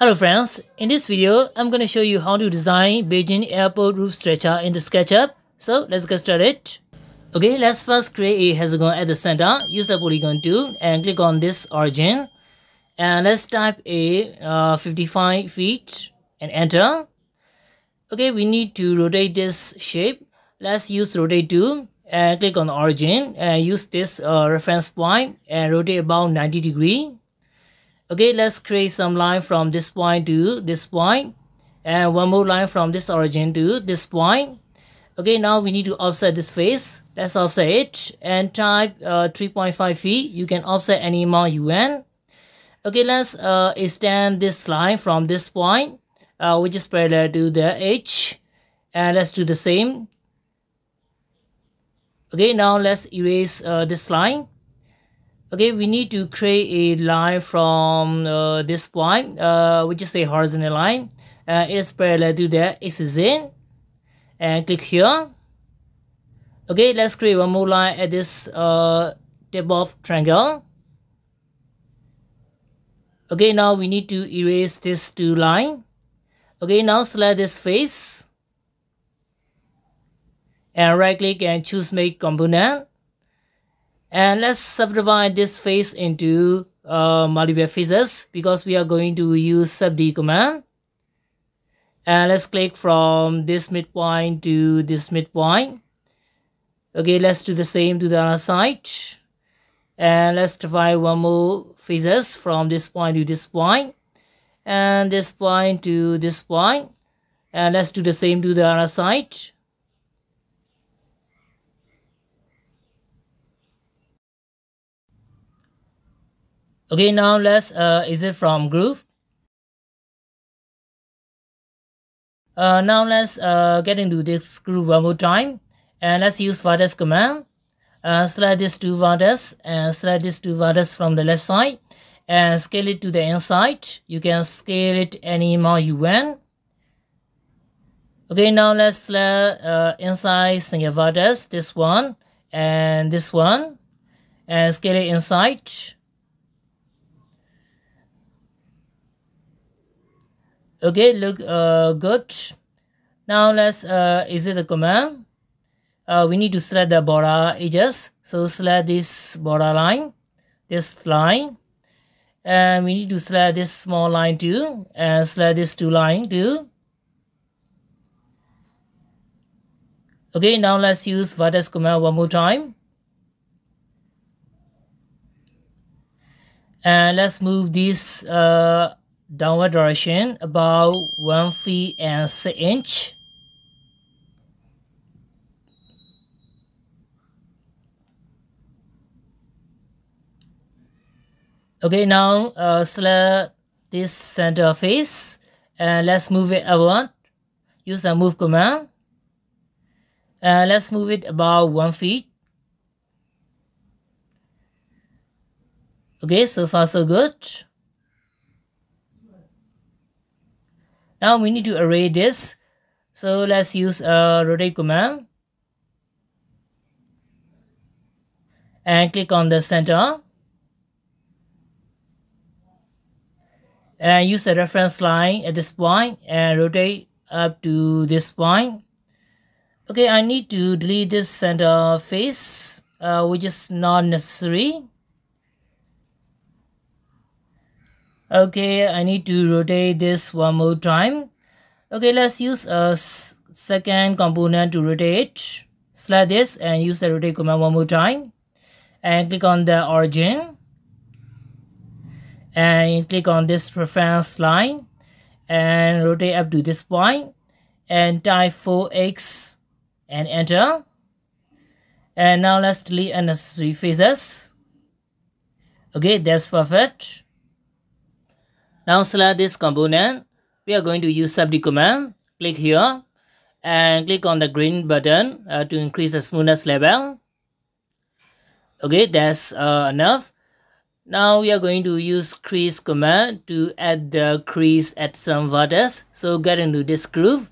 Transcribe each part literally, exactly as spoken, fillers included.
Hello friends, in this video, I'm going to show you how to design Beijing Airport roof stretcher in the SketchUp. So let's get started. Okay, let's first create a hexagon at the center, use the polygon tool and click on this origin. And let's type a uh, fifty-five feet and enter. Okay, we need to rotate this shape. Let's use rotate tool and click on origin and use this uh, reference point and rotate about ninety degrees. Okay, let's create some line from this point to this point and one more line from this origin to this point. Okay, now we need to offset this face. Let's offset it and type uh, three point five feet. You can offset any amount you want. Okay, let's uh, extend this line from this point, uh, which is parallel to the edge, and let's do the same. Okay, now let's erase uh, this line. Okay, we need to create a line from uh, this point, uh, which is a horizontal line. Uh, it is parallel to the axis, and click here. Okay, let's create one more line at this uh, tip of triangle. Okay, now we need to erase this two line. Okay, now select this face and right click and choose Make Component. And let's subdivide this face into uh, multiple faces because we are going to use SuD command. And let's click from this midpoint to this midpoint. Okay, let's do the same to the other side. And let's divide one more faces from this point to this point. And this point to this point. And let's do the same to the other side. Okay, now let's uh, exit from groove. Uh, now let's uh, get into this groove one more time. And let's use vertex command. Uh, select this two vertex and select this two vertex from the left side. And scale it to the inside. You can scale it any amount you want. Okay, now let's select uh, inside single vertex, this one and this one. And scale it inside. Okay, look uh, good. Now let's uh, exit the command. Uh, we need to select the border edges. So select this border line, this line. And we need to select this small line too. And select this two line too. Okay, now let's use vertex command one more time. And let's move this uh, downward direction about one feet and six inch. Okay, now uh, select this center face and let's move it upward. Use the move command and let's move it about one feet. Okay, so far so good. Now we need to array this, so let's use a uh, rotate command and click on the center and use the reference line at this point and rotate up to this point. Okay, I need to delete this center face, uh, which is not necessary. Okay, I need to rotate this one more time. Okay, let's use a second component to rotate. Select this and use the rotate command one more time. And click on the origin. And click on this reference line. And rotate up to this point. And type four x and enter. And now let's delete unnecessary faces. Okay, that's perfect. Now select this component. We are going to use SuD command. Click here and click on the green button uh, to increase the smoothness level. Okay, that's uh, enough. Now we are going to use crease command to add the crease at some vertex. So get into this groove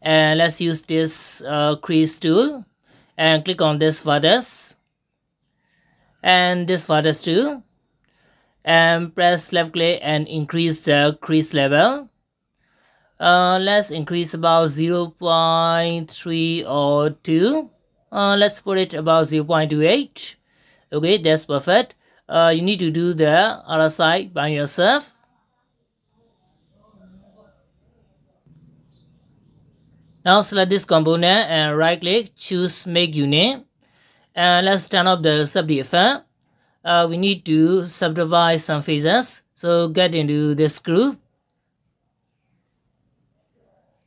and let's use this uh, crease tool and click on this vertex and this vertex too. and press left click and increase the crease level. Uh, let's increase about zero point three or two. Uh, let's put it about zero point two eight. Okay, that's perfect. Uh, you need to do the other side by yourself. Now select this component and right click, choose make unit, and let's turn off the subdivide effect. Uh, we need to subdivide some faces, so get into this groove.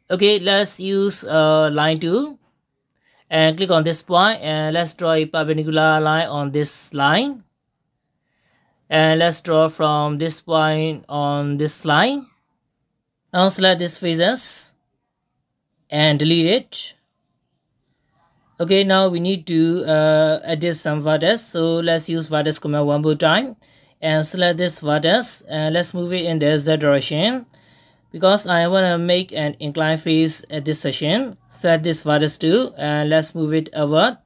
Okay, let's use a uh, line tool and click on this point, and let's draw a perpendicular line on this line, and let's draw from this point on this line. Now select these faces and delete it. Okay, now we need to uh, edit some vertex, so let's use vertex command one more time and select this vertex, and let's move it in the Z direction. Because I want to make an inclined face at this section, select this vertex too and let's move it over.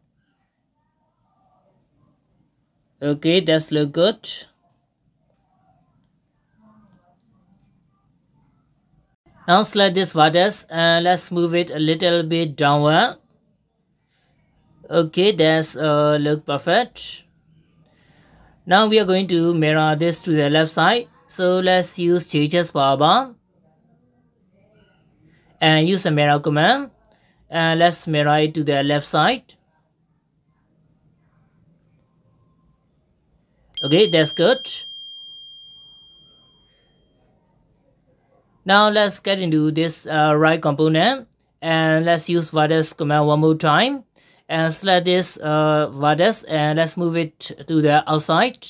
Okay, that's look good. Now select this vertex and let's move it a little bit downward. Okay, that's uh, look perfect. Now we are going to mirror this to the left side. So let's use changes power bar and use the mirror command, and let's mirror it to the left side. Okay, that's good. Now let's get into this uh, right component and let's use vertex command one more time and select this uh, vertex and let's move it to the outside.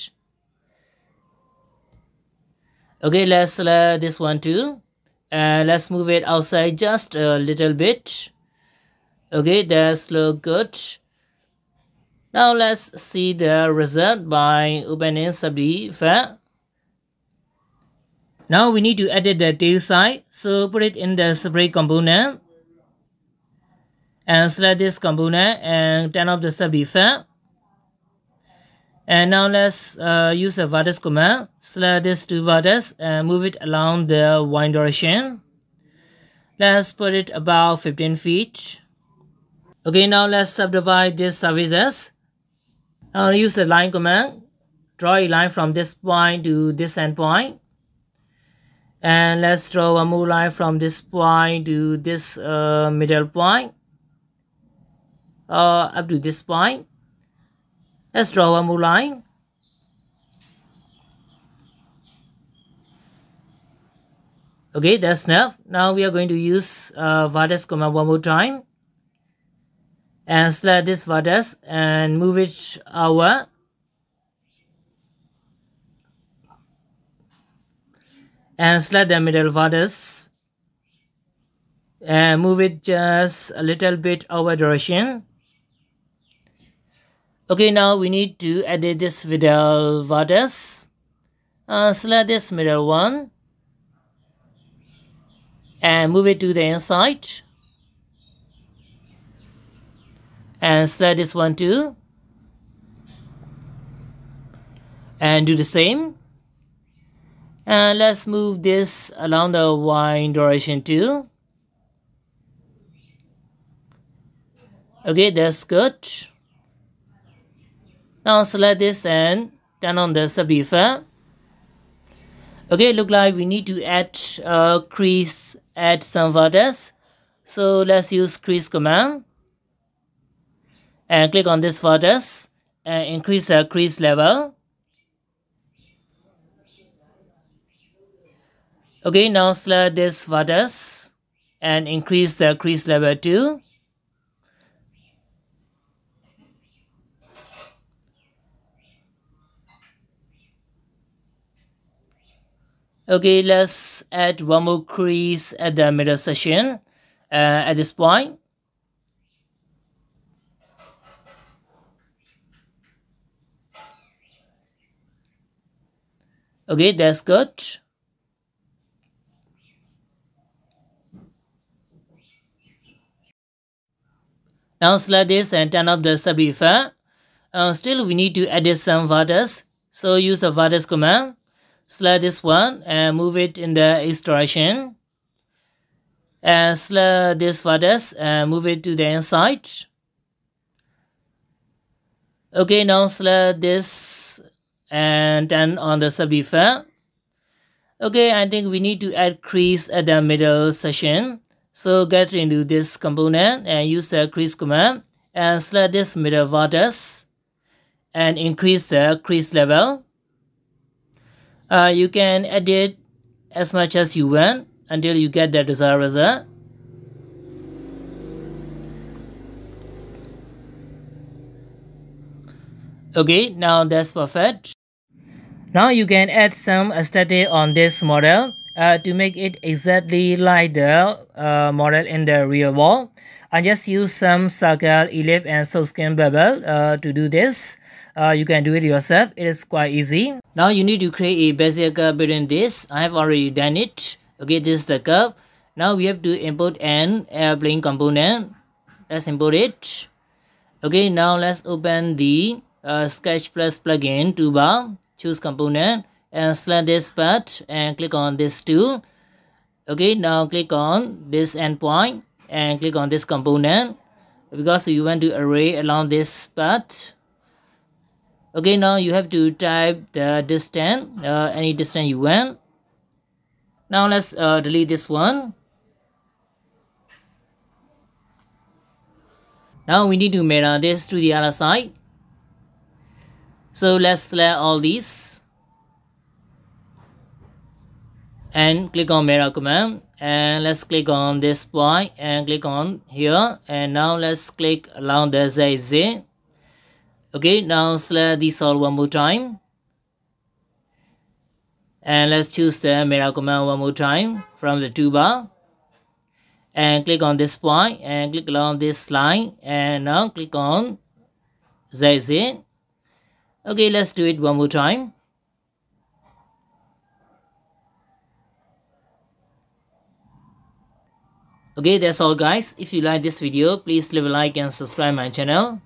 Okay, let's select this one too. And let's move it outside just a little bit. Okay, that's look good. Now let's see the result by opening SuD effect. Now we need to edit the tail side, so put it in the separate component. And select this component and turn off the SuD effect. And now let's uh, use a vertex command, select this two vertex and move it along the Y direction. Let's put it about fifteen feet. Okay, now let's subdivide these surfaces. Now use the line command, draw a line from this point to this end point. And let's draw one more line from this point to this uh, middle point, uh, up to this point. Let's draw one more line. Okay, that's enough. Now we are going to use uh, vertex command one more time. And select this vertex and move it over. And select the middle vertex. And move it just a little bit over direction. Okay, now we need to edit this middle vertex. Uh, select this middle one and move it to the inside. And select this one too. And do the same. And let's move this along the Y direction too. Okay, that's good. Now select this and turn on the SuD effect. Okay, look like we need to add a crease at some vertex. So let's use crease command. And click on this vertex and increase the crease level. Okay, now select this vertex and increase the crease level too. Okay, let's add one more crease at the middle section uh, at this point. Okay, that's good. Now select this and turn off the SuD effect. Uh, still, we need to edit some vertex, so use the vertex command. Select this one and move it in the east direction. And select this furthest and move it to the inside. Okay, now select this and turn on the subwoofer. Okay, I think we need to add crease at the middle section. So get into this component and use the crease command and select this middle vertex and increase the crease level. Uh, you can edit as much as you want until you get the desired result. Okay, now that's perfect. Now you can add some aesthetic on this model uh, to make it exactly like the uh, model in the real world. I just use some circle, ellipse and soap skin bubble uh, to do this. Uh, you can do it yourself. It is quite easy. Now you need to create a bezier curve between this. I have already done it. Okay, this is the curve. Now we have to import an airplane component. Let's import it. Okay, now let's open the uh, Sketch Plus plugin toolbar. Choose component and select this part and click on this tool. Okay, now click on this endpoint and click on this component because you want to array along this path. Okay, now you have to type the distance, uh, any distance you want. Now let's uh, delete this one. Now we need to mirror this to the other side. So let's select all these and click on mirror command and let's click on this point and click on here and now let's click along the Z Z. Okay, now select this all one more time. And let's choose the mirror command one more time from the toolbar. And click on this point and click along this line and now click on Z Z. Okay, let's do it one more time. Okay, that's all guys. If you like this video, please leave a like and subscribe my channel.